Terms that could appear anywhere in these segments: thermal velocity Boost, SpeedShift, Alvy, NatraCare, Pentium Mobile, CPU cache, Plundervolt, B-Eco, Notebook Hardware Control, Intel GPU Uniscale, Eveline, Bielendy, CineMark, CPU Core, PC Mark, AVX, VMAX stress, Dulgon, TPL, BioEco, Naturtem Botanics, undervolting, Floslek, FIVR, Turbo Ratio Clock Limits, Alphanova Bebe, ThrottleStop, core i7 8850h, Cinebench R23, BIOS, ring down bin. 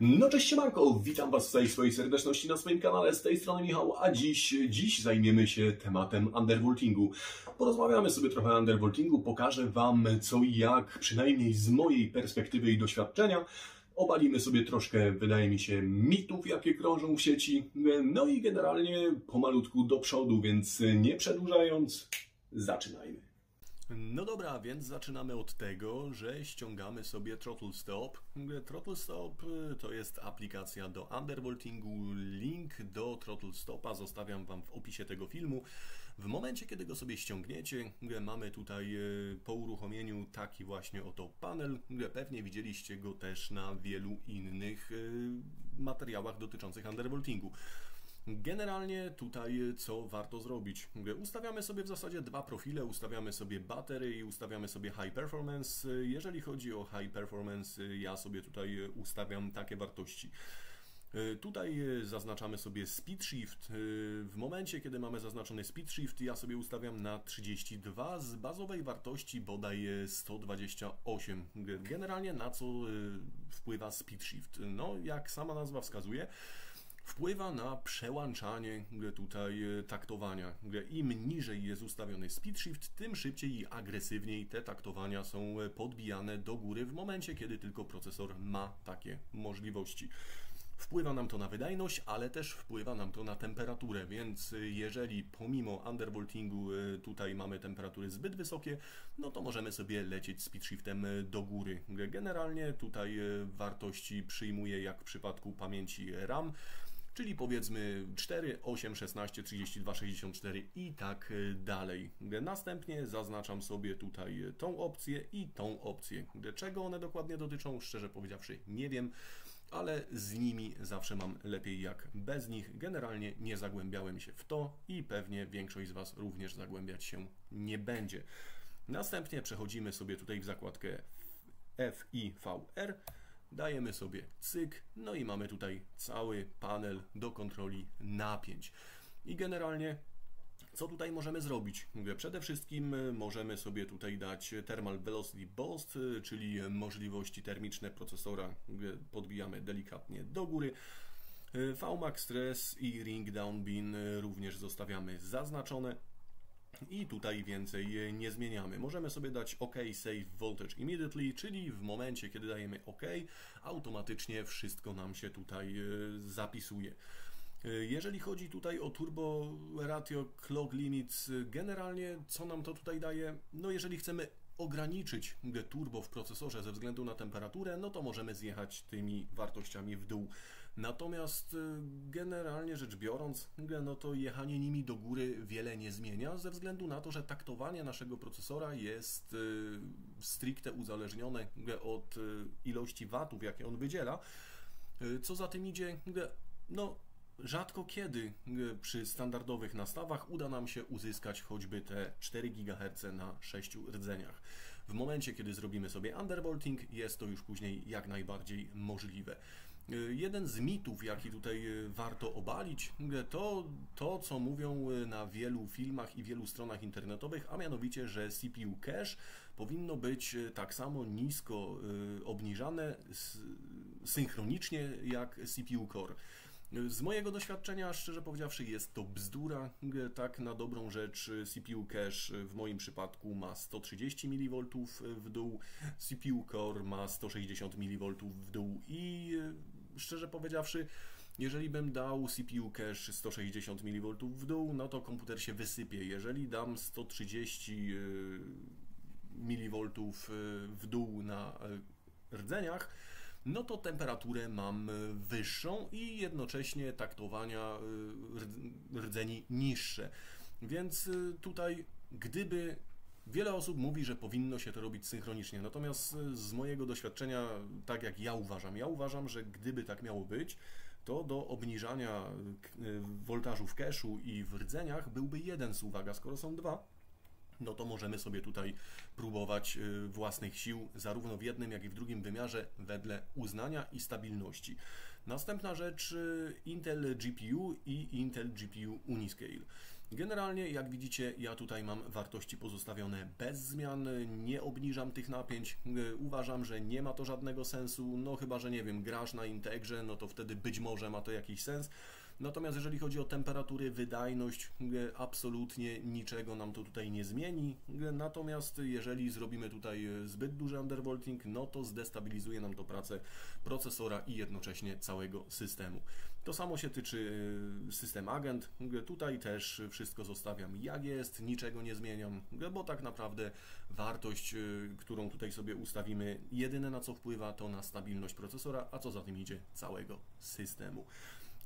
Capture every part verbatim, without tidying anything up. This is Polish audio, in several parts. No cześć siemanko, witam Was w całej swojej serdeczności na swoim kanale, z tej strony Michał, a dziś, dziś zajmiemy się tematem undervoltingu. Porozmawiamy sobie trochę o undervoltingu, pokażę Wam co i jak, przynajmniej z mojej perspektywy i doświadczenia. Obalimy sobie troszkę, wydaje mi się, mitów, jakie krążą w sieci, no i generalnie pomalutku do przodu, więc nie przedłużając, zaczynajmy. No dobra, więc zaczynamy od tego, że ściągamy sobie ThrottleStop. ThrottleStop to jest aplikacja do undervoltingu. Link do ThrottleStopa zostawiam Wam w opisie tego filmu. W momencie, kiedy go sobie ściągniecie, mamy tutaj po uruchomieniu taki właśnie oto panel. Pewnie widzieliście go też na wielu innych materiałach dotyczących undervoltingu. Generalnie tutaj co warto zrobić? Ustawiamy sobie w zasadzie dwa profile, ustawiamy sobie battery i ustawiamy sobie high performance. Jeżeli chodzi o high performance, ja sobie tutaj ustawiam takie wartości. Tutaj zaznaczamy sobie SpeedShift. W momencie, kiedy mamy zaznaczony SpeedShift, ja sobie ustawiam na trzydzieści dwa, z bazowej wartości bodaj sto dwadzieścia osiem. Generalnie na co wpływa SpeedShift? No, jak sama nazwa wskazuje, wpływa na przełączanie tutaj taktowania. Im niżej jest ustawiony SpeedShift, tym szybciej i agresywniej te taktowania są podbijane do góry w momencie, kiedy tylko procesor ma takie możliwości. Wpływa nam to na wydajność, ale też wpływa nam to na temperaturę, więc jeżeli pomimo undervoltingu tutaj mamy temperatury zbyt wysokie, no to możemy sobie lecieć SpeedShiftem do góry. Generalnie tutaj wartości przyjmuję jak w przypadku pamięci RAM, czyli powiedzmy cztery, osiem, szesnaście, trzydzieści dwa, sześćdziesiąt cztery i tak dalej. Następnie zaznaczam sobie tutaj tą opcję i tą opcję. Czego one dokładnie dotyczą, szczerze powiedziawszy nie wiem, ale z nimi zawsze mam lepiej jak bez nich. Generalnie nie zagłębiałem się w to i pewnie większość z Was również zagłębiać się nie będzie. Następnie przechodzimy sobie tutaj w zakładkę F I V R, dajemy sobie cyk, no i mamy tutaj cały panel do kontroli napięć. I generalnie co tutaj możemy zrobić? Przede wszystkim możemy sobie tutaj dać thermal velocity Boost, czyli możliwości termiczne procesora podbijamy delikatnie do góry. V max stress i ring down bin również zostawiamy zaznaczone i tutaj więcej nie zmieniamy. Możemy sobie dać OK save voltage immediately, czyli w momencie, kiedy dajemy OK, automatycznie wszystko nam się tutaj zapisuje. Jeżeli chodzi tutaj o Turbo Ratio Clock Limits, generalnie co nam to tutaj daje? No jeżeli chcemy ograniczyć turbo w procesorze ze względu na temperaturę, no to możemy zjechać tymi wartościami w dół. Natomiast generalnie rzecz biorąc, no to jechanie nimi do góry wiele nie zmienia, ze względu na to, że taktowanie naszego procesora jest stricte uzależnione od ilości watów, jakie on wydziela. Co za tym idzie, no rzadko kiedy przy standardowych nastawach uda nam się uzyskać choćby te cztery gigaherce na sześciu rdzeniach. W momencie, kiedy zrobimy sobie undervolting, jest to już później jak najbardziej możliwe. Jeden z mitów, jaki tutaj warto obalić, to to, co mówią na wielu filmach i wielu stronach internetowych, a mianowicie, że C P U cache powinno być tak samo nisko obniżane synchronicznie jak C P U Core. Z mojego doświadczenia, szczerze powiedziawszy, jest to bzdura. Tak na dobrą rzecz C P U cache w moim przypadku ma sto trzydzieści milivoltów w dół, C P U Core ma sto sześćdziesiąt milivoltów w dół i szczerze powiedziawszy, jeżeli bym dał C P U cache sto sześćdziesiąt milivoltów w dół, no to komputer się wysypie. Jeżeli dam sto trzydzieści milivoltów w dół na rdzeniach, no to temperaturę mam wyższą i jednocześnie taktowania rdzeni niższe. Więc tutaj gdyby wiele osób mówi, że powinno się to robić synchronicznie, natomiast z mojego doświadczenia, tak jak ja uważam, ja uważam, że gdyby tak miało być, to do obniżania woltażu w cache'u i w rdzeniach byłby jeden suwak, a skoro są dwa, no to możemy sobie tutaj próbować własnych sił zarówno w jednym, jak i w drugim wymiarze wedle uznania i stabilności. Następna rzecz, Intel G P U i Intel G P U Uniscale. Generalnie, jak widzicie, ja tutaj mam wartości pozostawione bez zmian, nie obniżam tych napięć, uważam, że nie ma to żadnego sensu, no chyba, że nie wiem, grasz na Integrze, no to wtedy być może ma to jakiś sens. Natomiast jeżeli chodzi o temperatury, wydajność, absolutnie niczego nam to tutaj nie zmieni. Natomiast jeżeli zrobimy tutaj zbyt duży undervolting, no to zdestabilizuje nam to pracę procesora i jednocześnie całego systemu. To samo się tyczy system agent, tutaj też wszystko zostawiam jak jest, niczego nie zmieniam, bo tak naprawdę wartość, którą tutaj sobie ustawimy, jedyne na co wpływa to na stabilność procesora, a co za tym idzie całego systemu.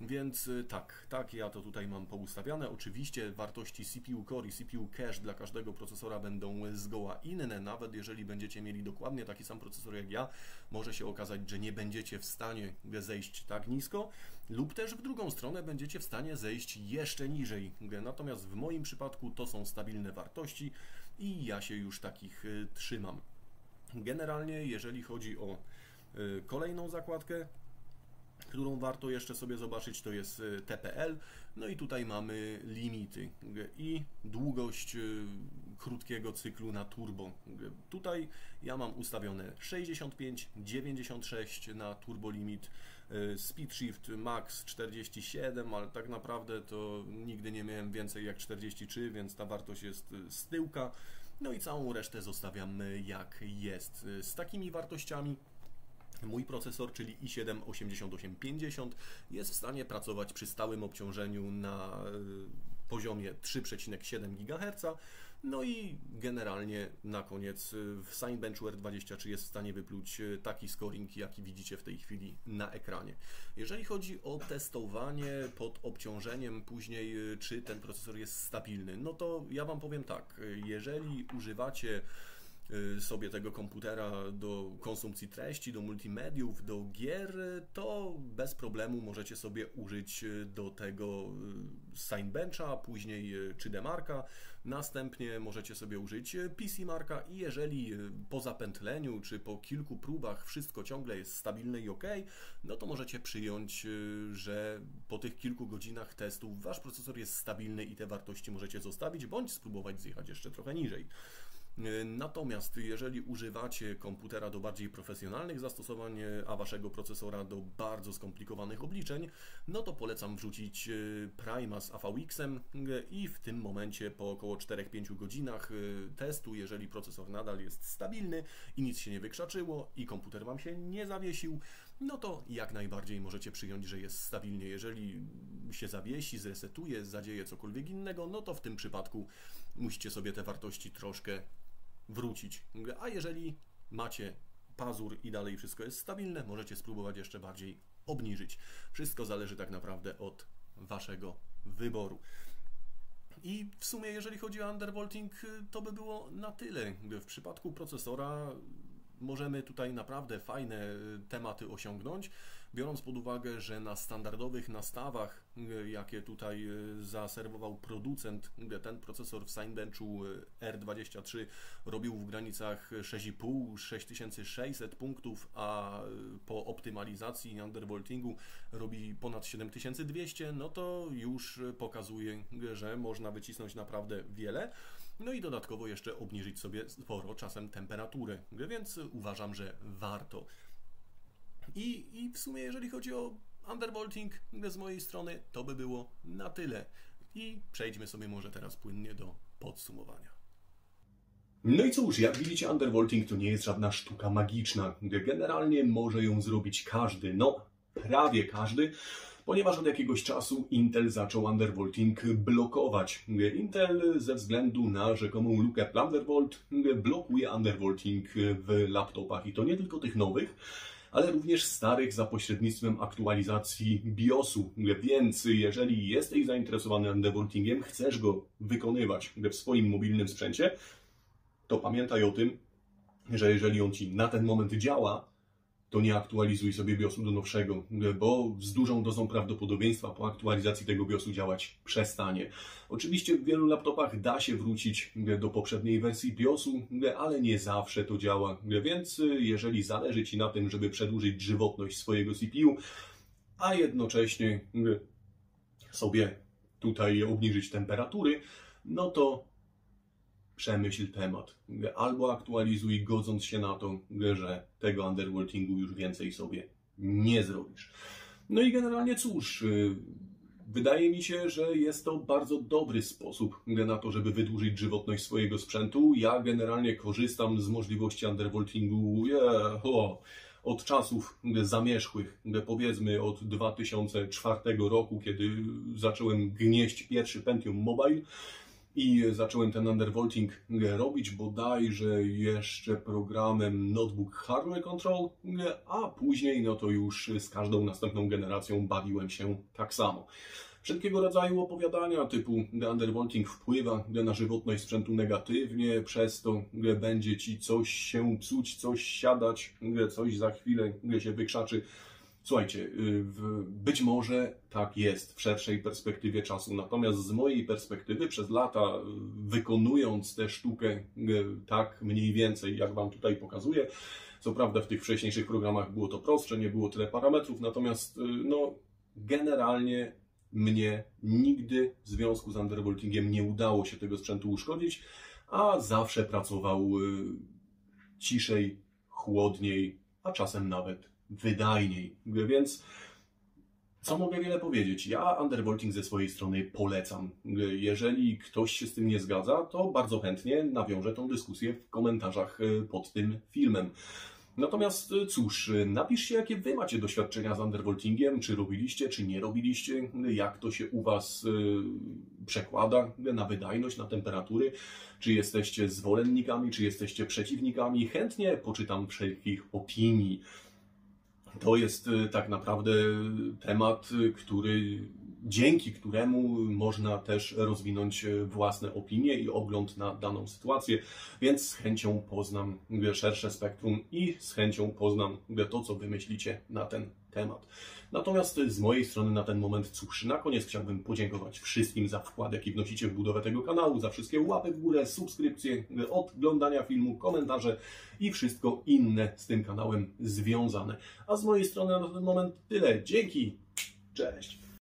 Więc tak, tak, ja to tutaj mam poustawiane. Oczywiście wartości C P U Core i C P U Cache dla każdego procesora będą zgoła inne. Nawet jeżeli będziecie mieli dokładnie taki sam procesor jak ja, może się okazać, że nie będziecie w stanie zejść tak nisko lub też w drugą stronę będziecie w stanie zejść jeszcze niżej. Natomiast w moim przypadku to są stabilne wartości i ja się już takich trzymam. Generalnie, jeżeli chodzi o kolejną zakładkę, którą warto jeszcze sobie zobaczyć, to jest T P L, no i tutaj mamy limity i długość krótkiego cyklu na turbo. Tutaj ja mam ustawione sześćdziesiąt pięć, dziewięćdziesiąt sześć na turbo limit, SpeedShift max czterdzieści siedem, ale tak naprawdę to nigdy nie miałem więcej jak czterdzieści trzy, więc ta wartość jest z tyłka, no i całą resztę zostawiam jak jest. Z takimi wartościami mój procesor, czyli i siedem osiemdziesiąt osiem pięćdziesiąt, jest w stanie pracować przy stałym obciążeniu na poziomie trzy przecinek siedem gigaherca. No i generalnie na koniec w Cinebenchu R dwadzieścia trzy jest w stanie wypluć taki scoring, jaki widzicie w tej chwili na ekranie. Jeżeli chodzi o testowanie pod obciążeniem później, czy ten procesor jest stabilny, no to ja Wam powiem tak, jeżeli używacie sobie tego komputera do konsumpcji treści, do multimediów, do gier, to bez problemu możecie sobie użyć do tego Cinebencha, później CineMarka, następnie możecie sobie użyć P C Marka i jeżeli po zapętleniu czy po kilku próbach wszystko ciągle jest stabilne i ok, no to możecie przyjąć, że po tych kilku godzinach testów wasz procesor jest stabilny i te wartości możecie zostawić, bądź spróbować zjechać jeszcze trochę niżej. Natomiast jeżeli używacie komputera do bardziej profesjonalnych zastosowań, a waszego procesora do bardzo skomplikowanych obliczeń, no to polecam wrzucić Prima z A V X-em i w tym momencie po około czterech do pięciu godzinach testu, jeżeli procesor nadal jest stabilny i nic się nie wykrzaczyło i komputer Wam się nie zawiesił, no to jak najbardziej możecie przyjąć, że jest stabilnie. Jeżeli się zawiesi, zresetuje, zadzieje cokolwiek innego, no to w tym przypadku musicie sobie te wartości troszkę wrócić, a jeżeli macie pazur i dalej wszystko jest stabilne, możecie spróbować jeszcze bardziej obniżyć. Wszystko zależy tak naprawdę od waszego wyboru. I w sumie jeżeli chodzi o undervolting, to by było na tyle. W przypadku procesora możemy tutaj naprawdę fajne tematy osiągnąć, biorąc pod uwagę, że na standardowych nastawach, jakie tutaj zaserwował producent, ten procesor w Cinebenchu R dwadzieścia trzy robił w granicach sześć i pół do sześć tysięcy sześciuset punktów, a po optymalizacji i undervoltingu robi ponad siedem tysięcy dwieście, no to już pokazuje, że można wycisnąć naprawdę wiele, no i dodatkowo jeszcze obniżyć sobie sporo czasem temperaturę, więc uważam, że warto. I, i w sumie jeżeli chodzi o undervolting z mojej strony, to by było na tyle. I przejdźmy sobie może teraz płynnie do podsumowania. No i cóż, jak widzicie, undervolting to nie jest żadna sztuka magiczna. Generalnie może ją zrobić każdy, no prawie każdy, ponieważ od jakiegoś czasu Intel zaczął undervolting blokować. Intel ze względu na rzekomą lukę Plundervolt blokuje undervolting w laptopach i to nie tylko tych nowych, ale również starych za pośrednictwem aktualizacji biosu. Więc jeżeli jesteś zainteresowany undervoltingiem, chcesz go wykonywać w swoim mobilnym sprzęcie, to pamiętaj o tym, że jeżeli on Ci na ten moment działa, to nie aktualizuj sobie biosu do nowszego, bo z dużą dozą prawdopodobieństwa po aktualizacji tego biosu działać przestanie. Oczywiście w wielu laptopach da się wrócić do poprzedniej wersji biosu, ale nie zawsze to działa, więc jeżeli zależy Ci na tym, żeby przedłużyć żywotność swojego C P U, a jednocześnie sobie tutaj obniżyć temperatury, no to przemyśl temat. Albo aktualizuj, godząc się na to, że tego underworldingu już więcej sobie nie zrobisz. No i generalnie cóż, wydaje mi się, że jest to bardzo dobry sposób na to, żeby wydłużyć żywotność swojego sprzętu. Ja generalnie korzystam z możliwości undervoltingu yeah, oh, od czasów zamierzchłych, powiedzmy od dwa tysiące czwartego roku, kiedy zacząłem gnieść pierwszy Pentium Mobile i zacząłem ten undervolting robić bodajże jeszcze programem Notebook Hardware Control, a później no to już z każdą następną generacją bawiłem się tak samo. Wszelkiego rodzaju opowiadania typu undervolting wpływa na żywotność sprzętu negatywnie, przez to będzie Ci coś się psuć, coś siadać, coś za chwilę się wykrzaczy. Słuchajcie, być może tak jest w szerszej perspektywie czasu, natomiast z mojej perspektywy przez lata, wykonując tę sztukę tak mniej więcej, jak Wam tutaj pokazuję, co prawda w tych wcześniejszych programach było to prostsze, nie było tyle parametrów, natomiast no, generalnie mnie nigdy w związku z undervoltingiem nie udało się tego sprzętu uszkodzić, a zawsze pracował ciszej, chłodniej, a czasem nawet wydajniej, więc co mogę wiele powiedzieć? Ja undervolting ze swojej strony polecam. Jeżeli ktoś się z tym nie zgadza, to bardzo chętnie nawiążę tą dyskusję w komentarzach pod tym filmem. Natomiast cóż, napiszcie, jakie Wy macie doświadczenia z undervoltingiem, czy robiliście, czy nie robiliście, jak to się u Was przekłada na wydajność, na temperatury, czy jesteście zwolennikami, czy jesteście przeciwnikami. Chętnie poczytam wszelkich opinii. To jest tak naprawdę temat, który, dzięki któremu można też rozwinąć własne opinie i ogląd na daną sytuację, więc z chęcią poznam szersze spektrum i z chęcią poznam to, co Wy myślicie na ten temat. Natomiast z mojej strony na ten moment cóż, na koniec chciałbym podziękować wszystkim za wkład, jaki wnosicie w budowę tego kanału, za wszystkie łapy w górę, subskrypcje, odglądania filmu, komentarze i wszystko inne z tym kanałem związane. A z mojej strony na ten moment tyle. Dzięki, cześć!